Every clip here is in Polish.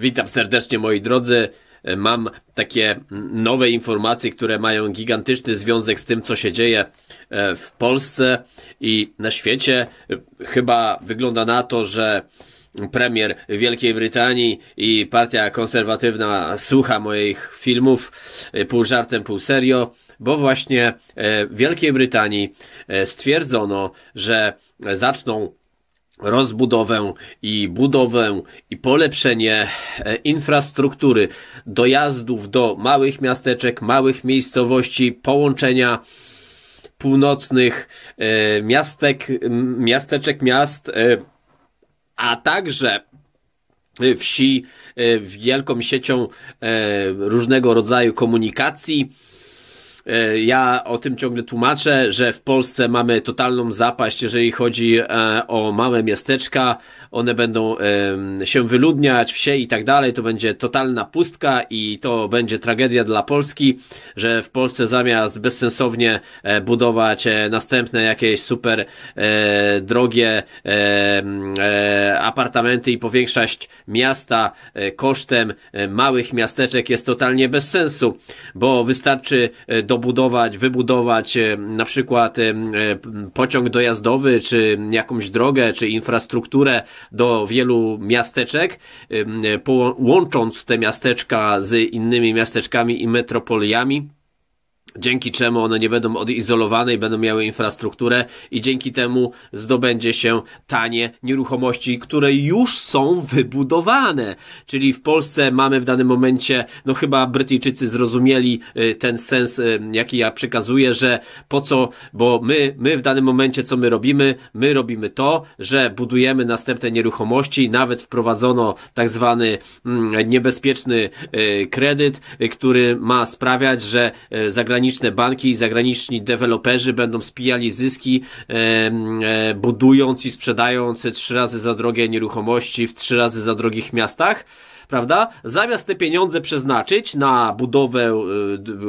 Witam serdecznie, moi drodzy. Mam takie nowe informacje, które mają gigantyczny związek z tym, co się dzieje w Polsce i na świecie. Chyba wygląda na to, że premier Wielkiej Brytanii i partia konserwatywna słucha moich filmów pół żartem, pół serio, bo właśnie w Wielkiej Brytanii stwierdzono, że zaczną rozbudowę i budowę i polepszenie infrastruktury dojazdów do małych miasteczek, małych miejscowości, połączenia północnych miast, a także wsi wielką siecią różnego rodzaju komunikacji. Ja o tym ciągle tłumaczę, że w Polsce mamy totalną zapaść, jeżeli chodzi o małe miasteczka. One będą się wyludniać, wsie i tak dalej. To będzie totalna pustka i to będzie tragedia dla Polski, że w Polsce zamiast bezsensownie budować następne jakieś super drogie apartamenty i powiększać miasta kosztem małych miasteczek jest totalnie bez sensu, bo wystarczy wybudować na przykład pociąg dojazdowy, czy jakąś drogę, czy infrastrukturę do wielu miasteczek, łącząc te miasteczka z innymi miasteczkami i metropoliami, dzięki czemu one nie będą odizolowane i będą miały infrastrukturę i dzięki temu zdobędzie się tanie nieruchomości, które już są wybudowane. Czyli w Polsce mamy w danym momencie, no chyba Brytyjczycy zrozumieli ten sens, jaki ja przekazuję, że po co, bo my w danym momencie co my robimy to, że budujemy następne nieruchomości, nawet wprowadzono tak zwany niebezpieczny kredyt, który ma sprawiać, że zagraniczne banki i zagraniczni deweloperzy będą spijali zyski, budując i sprzedając 3 razy za drogie nieruchomości w 3 razy za drogich miastach, prawda? Zamiast te pieniądze przeznaczyć na budowę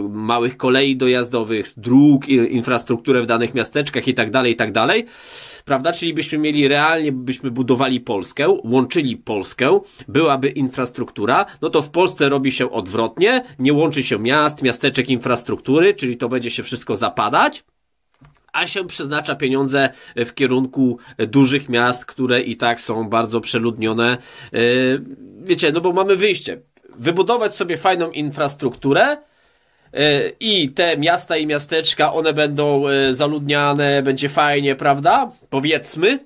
małych kolei dojazdowych, dróg, infrastrukturę w danych miasteczkach i tak dalej, prawda? Czyli byśmy mieli realnie, byśmy budowali Polskę, łączyli Polskę, byłaby infrastruktura, no to w Polsce robi się odwrotnie, nie łączy się miast, miasteczek, infrastruktury, czyli to będzie się wszystko zapadać, a się przeznacza pieniądze w kierunku dużych miast, które i tak są bardzo przeludnione. Wiecie, no bo mamy wyjście. Wybudować sobie fajną infrastrukturę i te miasta i miasteczka, one będą zaludniane, będzie fajnie, prawda? Powiedzmy,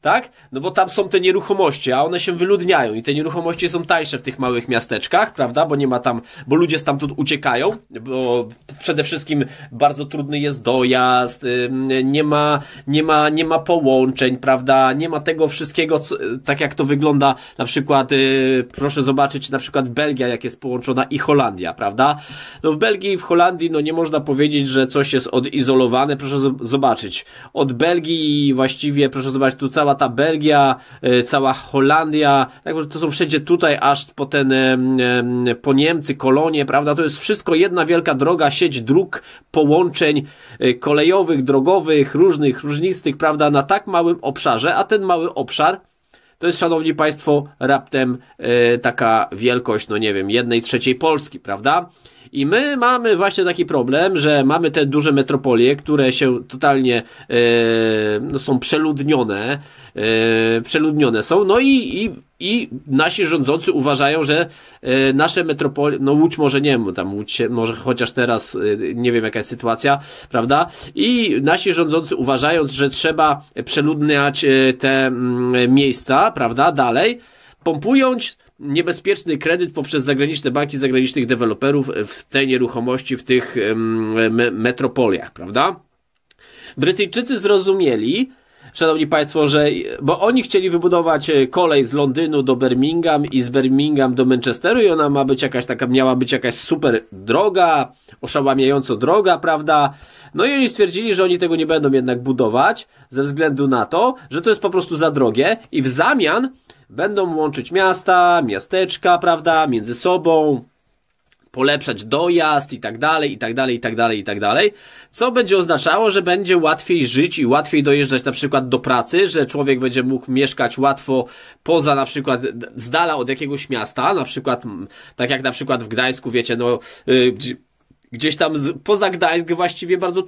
tak? No bo tam są te nieruchomości, a one się wyludniają i te nieruchomości są tańsze w tych małych miasteczkach, prawda? Bo nie ma tam, bo ludzie stamtąd uciekają, bo przede wszystkim bardzo trudny jest dojazd, nie ma połączeń, prawda? Nie ma tego wszystkiego, co, tak jak to wygląda na przykład, proszę zobaczyć na przykład Belgia, jak jest połączona i Holandia, prawda? No w Belgii i w Holandii, no nie można powiedzieć, że coś jest odizolowane, proszę zobaczyć. Od Belgii właściwie, proszę zobaczyć, tu cała ta Belgia, cała Holandia, to są wszędzie tutaj, aż po Niemcy, kolonie, prawda, to jest wszystko jedna wielka droga, sieć dróg, połączeń kolejowych, drogowych, różnych, różnistych, prawda, na tak małym obszarze, a ten mały obszar to jest, szanowni państwo, raptem taka wielkość, no nie wiem, 1/3 Polski, prawda? I my mamy właśnie taki problem, że mamy te duże metropolie, które się totalnie no są przeludnione, są, no i nasi rządzący uważają, że nasze metropolie, no Łódź może nie, tam Łódź się, może chociaż teraz, nie wiem jaka jest sytuacja, prawda? I nasi rządzący uważają, że trzeba przeludniać te miejsca, prawda, dalej, pompując niebezpieczny kredyt poprzez zagraniczne banki, zagranicznych deweloperów w te nieruchomości, w tych metropoliach, prawda? Brytyjczycy zrozumieli, szanowni państwo, że, bo oni chcieli wybudować kolej z Londynu do Birmingham i z Birmingham do Manchesteru i ona ma być jakaś taka, miała być jakaś super droga, oszałamiająco droga, prawda? No i oni stwierdzili, że oni tego nie będą jednak budować ze względu na to, że to jest po prostu za drogie i w zamian będą łączyć miasta, miasteczka, prawda, między sobą, polepszać dojazd i tak dalej, co będzie oznaczało, że będzie łatwiej żyć i łatwiej dojeżdżać na przykład do pracy, że człowiek będzie mógł mieszkać łatwo poza na przykład z dala od jakiegoś miasta, na przykład tak jak na przykład w Gdańsku, wiecie, no gdzieś tam poza Gdańsk właściwie bardzo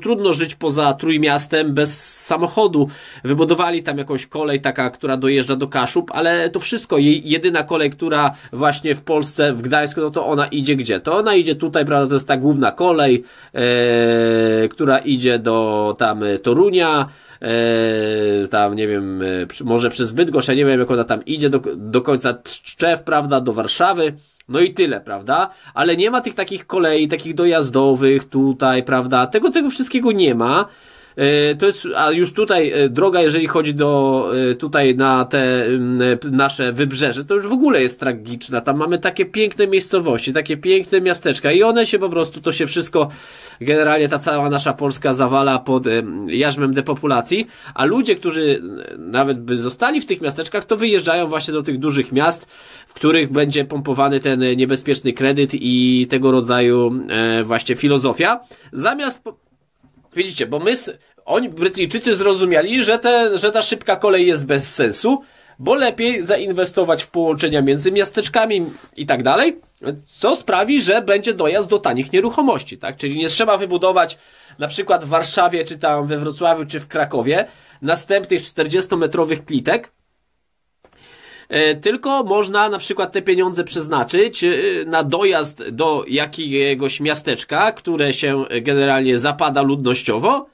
trudno żyć poza Trójmiastem bez samochodu. Wybudowali tam jakąś kolej taka, która dojeżdża do Kaszub, ale to wszystko, jedyna kolej, która właśnie w Polsce, w Gdańsku, no to ona idzie gdzie? To ona idzie tutaj, prawda, to jest ta główna kolej, która idzie do tam Torunia, tam nie wiem, może przez Bydgoszcz, ja nie wiem jak ona tam idzie, do końca Tczew, prawda, do Warszawy. No i tyle, prawda? Ale nie ma tych takich kolei, takich dojazdowych tutaj, prawda? Tego wszystkiego nie ma. To jest, a już tutaj droga, jeżeli chodzi do tutaj na te nasze wybrzeże, to już w ogóle jest tragiczna. Tam mamy takie piękne miejscowości, takie piękne miasteczka i one się po prostu, to się wszystko, generalnie ta cała nasza Polska zawala pod jarzmem depopulacji, a ludzie, którzy nawet by zostali w tych miasteczkach, to wyjeżdżają właśnie do tych dużych miast, w których będzie pompowany ten niebezpieczny kredyt i tego rodzaju właśnie filozofia. Zamiast... Widzicie, bo oni, Brytyjczycy, zrozumieli, że ta szybka kolej jest bez sensu, bo lepiej zainwestować w połączenia między miasteczkami i tak dalej, co sprawi, że będzie dojazd do tanich nieruchomości, tak? Czyli nie trzeba wybudować na przykład w Warszawie, czy tam we Wrocławiu, czy w Krakowie następnych 40-metrowych klitek, tylko można na przykład te pieniądze przeznaczyć na dojazd do jakiegoś miasteczka, które się generalnie zapada ludnościowo,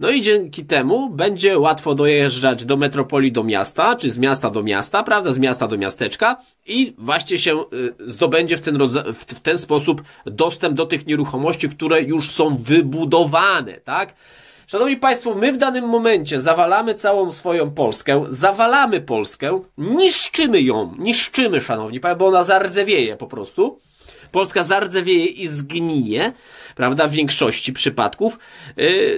no i dzięki temu będzie łatwo dojeżdżać do metropolii, do miasta, czy z miasta do miasta, prawda, z miasta do miasteczka i właśnie się zdobędzie w ten sposób dostęp do tych nieruchomości, które już są wybudowane, tak? Szanowni Państwo, my w danym momencie zawalamy całą swoją Polskę, zawalamy Polskę, niszczymy ją, Szanowni Państwo, bo ona zardzewieje po prostu. Polska zardzewieje i zgnije, prawda, w większości przypadków,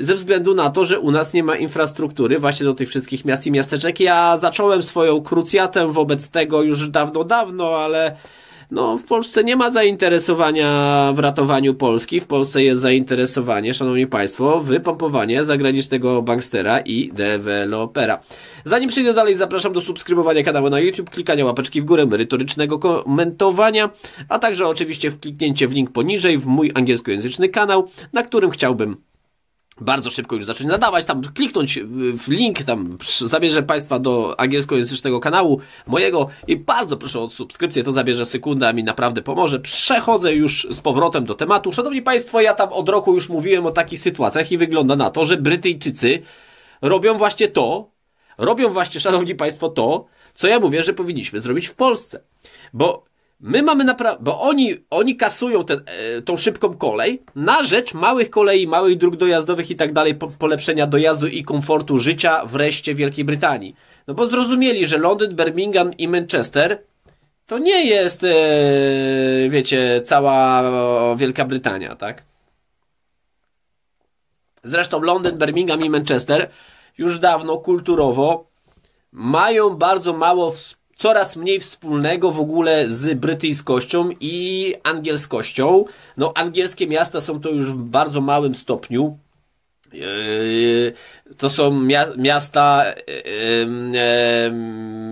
ze względu na to, że u nas nie ma infrastruktury właśnie do tych wszystkich miast i miasteczek. Ja zacząłem swoją krucjatę wobec tego już dawno, ale... No, w Polsce nie ma zainteresowania w ratowaniu Polski. W Polsce jest zainteresowanie, Szanowni Państwo, wypompowanie zagranicznego bankstera i dewelopera. Zanim przejdę dalej, zapraszam do subskrybowania kanału na YouTube, klikania łapeczki w górę, merytorycznego komentowania, a także oczywiście wkliknięcie w link poniżej w mój angielskojęzyczny kanał, na którym chciałbym bardzo szybko już zacząć nadawać, tam kliknąć w link, tam zabierze Państwa do angielskojęzycznego kanału mojego i bardzo proszę o subskrypcję, to zabierze sekundę, a mi naprawdę pomoże. Przechodzę już z powrotem do tematu. Szanowni Państwo, ja tam od roku już mówiłem o takich sytuacjach i wygląda na to, że Brytyjczycy robią właśnie, Szanowni Państwo, to, co ja mówię, że powinniśmy zrobić w Polsce, bo my mamy naprawdę, bo oni kasują tą szybką kolej na rzecz małych kolei, małych dróg dojazdowych i tak dalej, polepszenia dojazdu i komfortu życia wreszcie Wielkiej Brytanii. No bo zrozumieli, że Londyn, Birmingham i Manchester to nie jest, wiecie, cała Wielka Brytania, tak? Zresztą Londyn, Birmingham i Manchester już dawno kulturowo mają bardzo mało coraz mniej wspólnego w ogóle z brytyjskością i angielskością. No, angielskie miasta są to już w bardzo małym stopniu. To są miasta,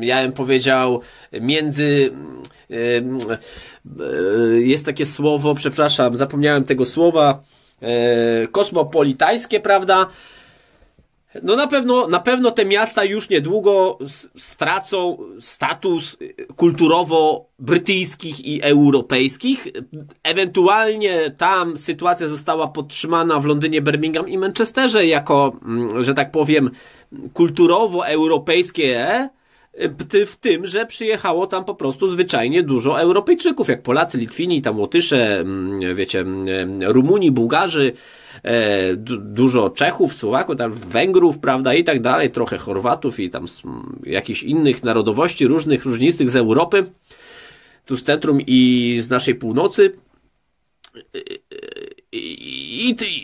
ja bym powiedział, między... Jest takie słowo, przepraszam, zapomniałem tego słowa, kosmopolitańskie, prawda? No na pewno te miasta już niedługo stracą status kulturowo brytyjskich i europejskich. Ewentualnie tam sytuacja została podtrzymana w Londynie, Birmingham i Manchesterze jako, że tak powiem, kulturowo europejskie, w tym, że przyjechało tam po prostu zwyczajnie dużo Europejczyków, jak Polacy, Litwini, tam Łotysze, wiecie, Rumuni, Bułgarzy, dużo Czechów, Słowaków, tam Węgrów, prawda, i tak dalej, trochę Chorwatów i tam jakichś innych narodowości różnych, różnistych z Europy, tu z centrum i z naszej północy.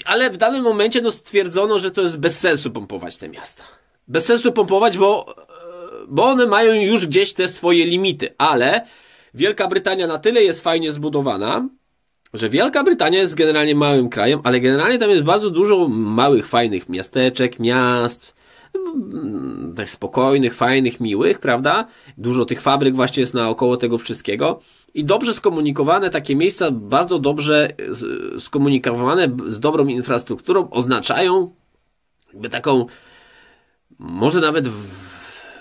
Ale w danym momencie no, stwierdzono, że to jest bez sensu pompować te miasta. Bez sensu pompować, bo one mają już gdzieś te swoje limity, ale Wielka Brytania na tyle jest fajnie zbudowana, że Wielka Brytania jest generalnie małym krajem, ale generalnie tam jest bardzo dużo małych, fajnych miasteczek, miast, tak spokojnych, fajnych, miłych, prawda? Dużo tych fabryk właśnie jest naokoło tego wszystkiego i dobrze skomunikowane takie miejsca, bardzo dobrze skomunikowane z dobrą infrastrukturą oznaczają jakby taką, może nawet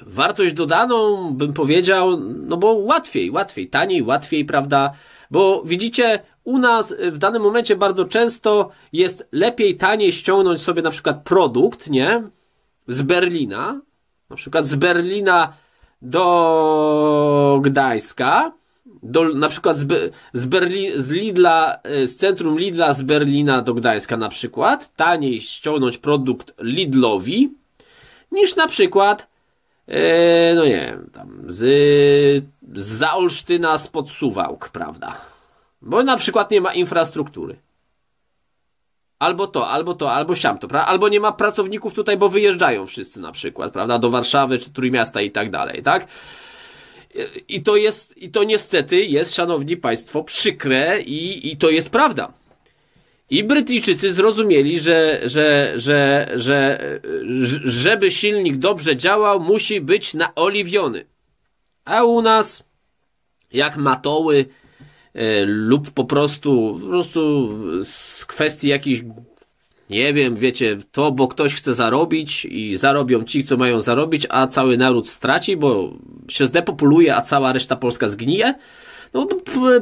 wartość dodaną, bym powiedział, no bo łatwiej, taniej, prawda? Bo widzicie, u nas w danym momencie bardzo często jest lepiej, taniej ściągnąć sobie na przykład produkt, nie? Z Berlina, na przykład z Berlina do Gdańska, na przykład z centrum Lidla z Berlina do Gdańska na przykład, taniej ściągnąć produkt Lidlowi niż na przykład no nie wiem, tam z Olsztyna spod Suwałk, prawda? Bo na przykład nie ma infrastruktury. Albo to, albo to, albo siamto, prawda? Albo nie ma pracowników tutaj, bo wyjeżdżają wszyscy na przykład, prawda? Do Warszawy, czy Trójmiasta i tak dalej, tak? I to jest, niestety jest, szanowni państwo, przykre i to jest prawda. I Brytyjczycy zrozumieli, żeby silnik dobrze działał, musi być naoliwiony. A u nas, jak matoły, lub po prostu z kwestii jakichś, nie wiem, wiecie, to, bo ktoś chce zarobić i zarobią ci, co mają zarobić, a cały naród straci, bo się zdepopuluje, a cała reszta Polska zgnije. No,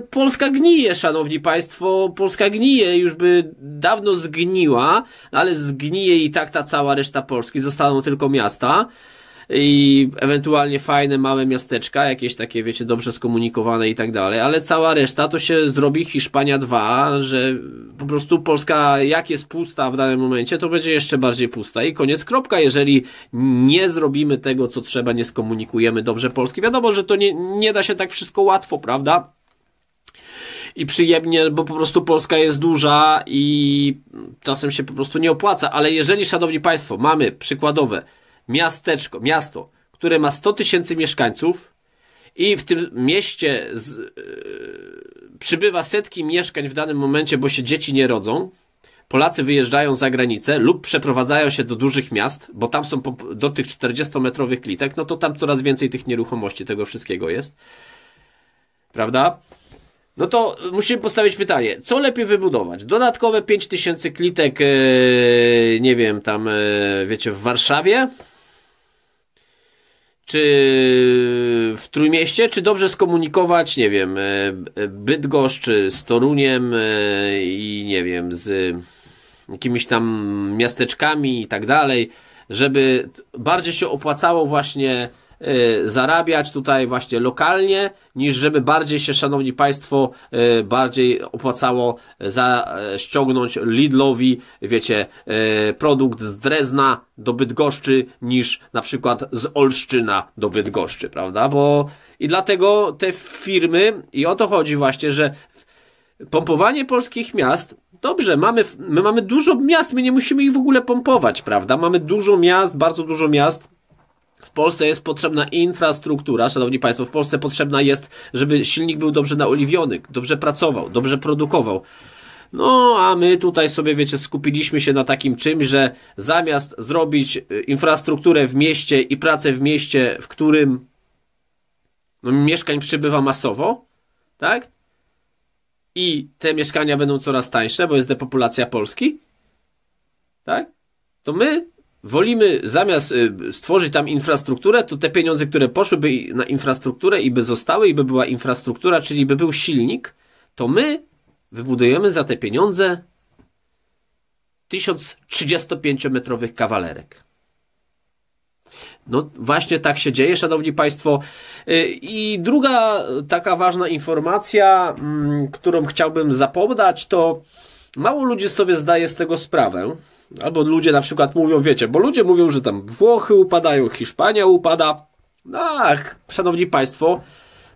Polska gnije, szanowni państwo, Polska gnije, już by dawno zgniła, ale zgnije i tak ta cała reszta Polski, zostaną tylko miasta i ewentualnie fajne małe miasteczka, jakieś takie, wiecie, dobrze skomunikowane i tak dalej, ale cała reszta to się zrobi Hiszpania 2, że po prostu Polska jak jest pusta w danym momencie, to będzie jeszcze bardziej pusta i koniec, kropka, jeżeli nie zrobimy tego, co trzeba, nie skomunikujemy dobrze Polski. Wiadomo, że to nie da się tak wszystko łatwo, prawda? I przyjemnie, bo po prostu Polska jest duża i czasem się po prostu nie opłaca, ale jeżeli, szanowni państwo, mamy przykładowe miasteczko, miasto, które ma 100 tysięcy mieszkańców i w tym mieście przybywa setki mieszkań w danym momencie, bo się dzieci nie rodzą, Polacy wyjeżdżają za granicę lub przeprowadzają się do dużych miast, bo tam są do tych 40-metrowych klitek, no to tam coraz więcej tych nieruchomości, tego wszystkiego jest, prawda? No to musimy postawić pytanie, co lepiej wybudować? Dodatkowe 5000 klitek, nie wiem, tam, wiecie, w Warszawie? Czy w Trójmieście, czy dobrze skomunikować, nie wiem, Bydgoszcz z Toruniem i nie wiem, z jakimiś tam miasteczkami i tak dalej, żeby bardziej się opłacało właśnie zarabiać tutaj właśnie lokalnie, niż żeby bardziej się, szanowni państwo, bardziej opłacało ściągnąć Lidlowi, wiecie, produkt z Drezna do Bydgoszczy, niż na przykład z Olsztyna do Bydgoszczy, prawda? Bo i dlatego te firmy, i o to chodzi właśnie, że pompowanie polskich miast, dobrze, my mamy dużo miast, my nie musimy ich w ogóle pompować, prawda? Mamy dużo miast, bardzo dużo miast. W Polsce jest potrzebna infrastruktura, szanowni państwo, w Polsce potrzebna jest, żeby silnik był dobrze naoliwiony, dobrze pracował, dobrze produkował. No, a my tutaj sobie, wiecie, skupiliśmy się na takim czymś, że zamiast zrobić infrastrukturę w mieście i pracę w mieście, w którym no, mieszkań przybywa masowo, tak? I te mieszkania będą coraz tańsze, bo jest depopulacja Polski, tak? To my wolimy, zamiast stworzyć tam infrastrukturę, to te pieniądze, które poszłyby na infrastrukturę i by zostały, i by była infrastruktura, czyli by był silnik, to my wybudujemy za te pieniądze 1035-metrowych kawalerek. No właśnie tak się dzieje, szanowni państwo. I druga taka ważna informacja, którą chciałbym zapodać, to mało ludzi sobie zdaje z tego sprawę. Albo ludzie na przykład mówią, wiecie, bo ludzie mówią, że tam Włochy upadają, Hiszpania upada. Ach, szanowni państwo,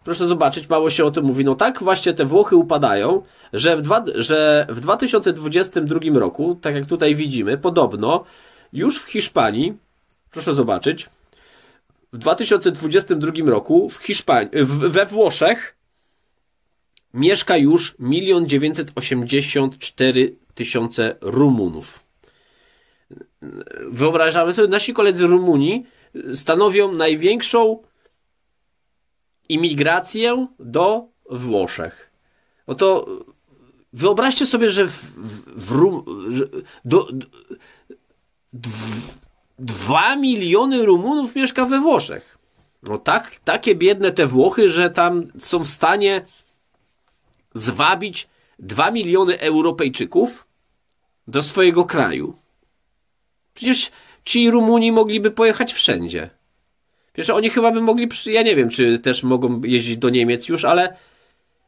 proszę zobaczyć, mało się o tym mówi. No tak, właśnie te Włochy upadają, że w 2022 roku, tak jak tutaj widzimy, podobno już w Hiszpanii, proszę zobaczyć, w 2022 roku we Włoszech mieszka już 1 984 000 Rumunów. Wyobrażamy sobie, nasi koledzy Rumuni stanowią największą imigrację do Włoszech. No to wyobraźcie sobie, że dwa miliony Rumunów mieszka we Włoszech. No tak, takie biedne te Włochy, że tam są w stanie zwabić 2 miliony Europejczyków do swojego kraju. Przecież ci Rumuni mogliby pojechać wszędzie. Przecież oni chyba by mogli, ja nie wiem, czy też mogą jeździć do Niemiec już, ale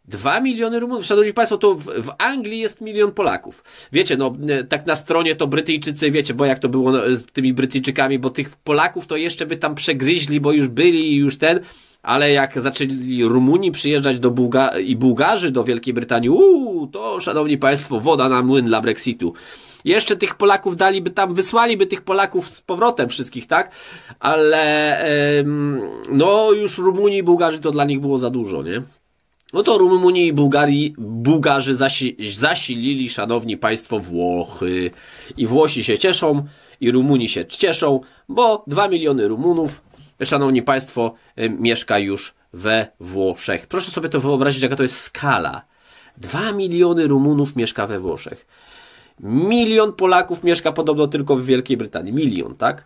2 miliony Rumunów. Szanowni Państwo, to w Anglii jest 1 000 000 Polaków. Wiecie, no tak na stronie to Brytyjczycy, wiecie, bo jak to było z tymi Brytyjczykami, bo tych Polaków to jeszcze by tam przegryźli, bo już byli i już ten, ale jak zaczęli Rumuni przyjeżdżać do Bułgarzy do Wielkiej Brytanii, to szanowni Państwo, woda na młyn dla Brexitu. Jeszcze tych Polaków daliby tam, wysłaliby tych Polaków z powrotem wszystkich, tak? Ale no już Rumuni i Bułgarzy to dla nich było za dużo, nie? No to Rumuni i Bułgarzy zasilili, szanowni Państwo, Włochy. I Włosi się cieszą, i Rumuni się cieszą, bo 2 miliony Rumunów, szanowni Państwo, mieszka już we Włoszech. Proszę sobie to wyobrazić, jaka to jest skala. 2 miliony Rumunów mieszka we Włoszech. 1 000 000 Polaków mieszka podobno tylko w Wielkiej Brytanii. 1 000 000, tak?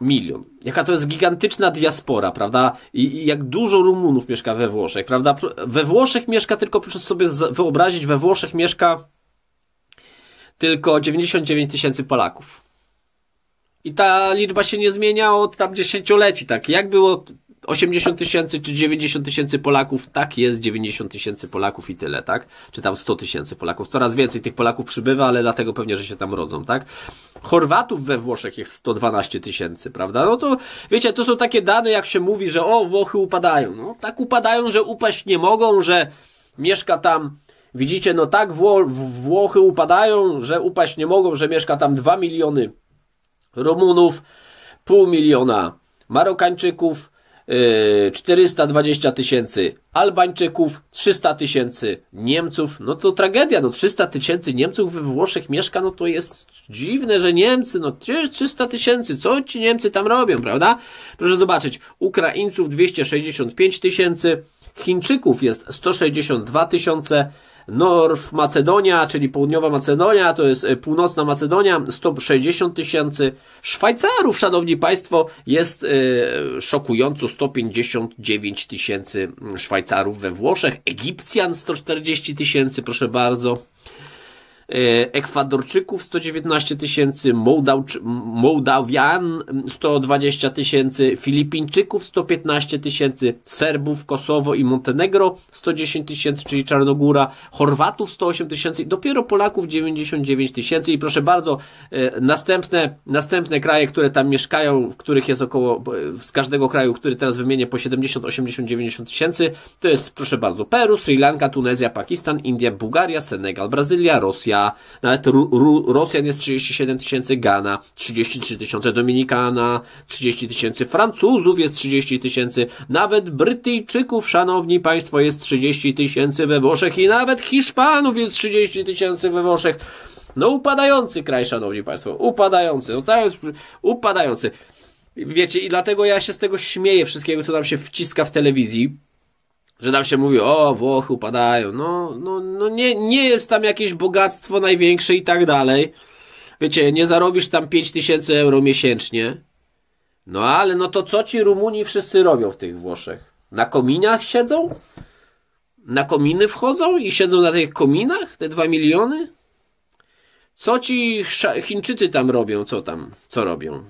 1 000 000. Jaka to jest gigantyczna diaspora, prawda? I jak dużo Rumunów mieszka we Włoszech, prawda? We Włoszech mieszka tylko, proszę sobie wyobrazić, we Włoszech mieszka tylko 99 000 Polaków. I ta liczba się nie zmienia od tam dziesięcioleci, tak? Jak było 80 000 czy 90 000 Polaków, tak jest 90 000 Polaków i tyle, tak? Czy tam 100 000 Polaków. Coraz więcej tych Polaków przybywa, ale dlatego pewnie, że się tam rodzą, tak? Chorwatów we Włoszech jest 112 000, prawda? No to, wiecie, to są takie dane, jak się mówi, że o, Włochy upadają. No tak upadają, że upaść nie mogą, że mieszka tam, widzicie, no tak, Włochy upadają, że upaść nie mogą, że mieszka tam 2 miliony Rumunów, 0,5 miliona Marokańczyków, 420 000 Albańczyków, 300 000 Niemców. No to tragedia, no 300 000 Niemców we Włoszech mieszka, no to jest dziwne, że Niemcy, no 300 000, co ci Niemcy tam robią, prawda? Proszę zobaczyć, Ukraińców 265 000, Chińczyków jest 162 000, North Macedonia, czyli południowa Macedonia, to jest północna Macedonia, 160 000. Szwajcarów, szanowni Państwo, jest szokująco 159 000 Szwajcarów we Włoszech. Egipcjan 140 000, proszę bardzo. Ekwadorczyków 119 000, Mołdawian 120 000, Filipińczyków 115 000, Serbów, Kosowo i Montenegro 110 000, czyli Czarnogóra, Chorwatów 108 000 i dopiero Polaków 99 000. I proszę bardzo, następne kraje, które tam mieszkają, w których jest około, z każdego kraju, który teraz wymienię, po 70, 80, 90 000, to jest, proszę bardzo, Peru, Sri Lanka, Tunezja, Pakistan, India, Bułgaria, Senegal, Brazylia, Rosja, nawet Rosjan jest 37 000, Gana 33 000, Dominikana 30 000, Francuzów jest 30 000, nawet Brytyjczyków, szanowni Państwo, jest 30 000 we Włoszech i nawet Hiszpanów jest 30 000 we Włoszech. No upadający kraj, szanowni Państwo, upadający, no tak, upadający. Wiecie, i dlatego ja się z tego śmieję wszystkiego, co nam się wciska w telewizji, że nam się mówi, o, Włochy upadają, no nie jest tam jakieś bogactwo największe i tak dalej. Wiecie, nie zarobisz tam 5000 euro miesięcznie. No ale no to co ci Rumuni wszyscy robią w tych Włoszech? Na kominiach siedzą? Na kominy wchodzą i siedzą na tych kominach? Te 2 miliony? Co ci Chińczycy tam robią? Co robią?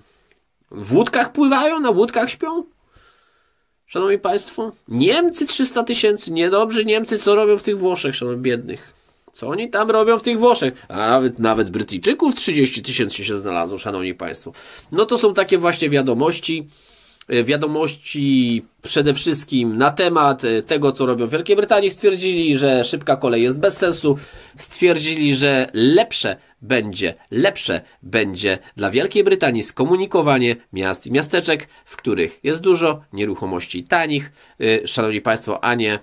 W łódkach pływają? Na łódkach śpią? Szanowni Państwo, Niemcy 300 000, niedobrze Niemcy, co robią w tych Włoszech, szanowni biednych. Co oni tam robią w tych Włoszech? A nawet Brytyjczyków 30 000 się znalazło, szanowni Państwo. No to są takie właśnie wiadomości. Wiadomości przede wszystkim na temat tego, co robią w Wielkiej Brytanii. Stwierdzili, że szybka kolej jest bez sensu. Stwierdzili, że lepsze będzie dla Wielkiej Brytanii skomunikowanie miast i miasteczek, w których jest dużo nieruchomości tanich, szanowni Państwo, a nie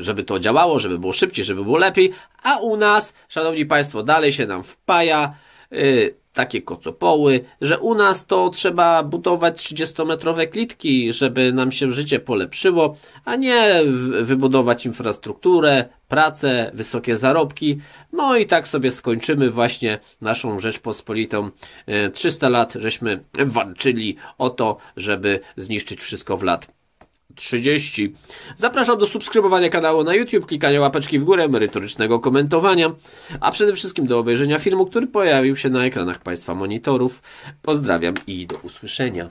żeby to działało, żeby było szybciej, żeby było lepiej, a u nas, szanowni państwo, dalej się nam wpaja takie kocopoły, że u nas to trzeba budować 30-metrowe klitki, żeby nam się życie polepszyło, a nie wybudować infrastrukturę, pracę, wysokie zarobki. No i tak sobie skończymy właśnie naszą Rzeczpospolitą. 300 lat żeśmy walczyli o to, żeby zniszczyć wszystko w lat 30. Zapraszam do subskrybowania kanału na YouTube, klikania łapeczki w górę, merytorycznego komentowania, a przede wszystkim do obejrzenia filmu, który pojawił się na ekranach państwa monitorów. Pozdrawiam i do usłyszenia.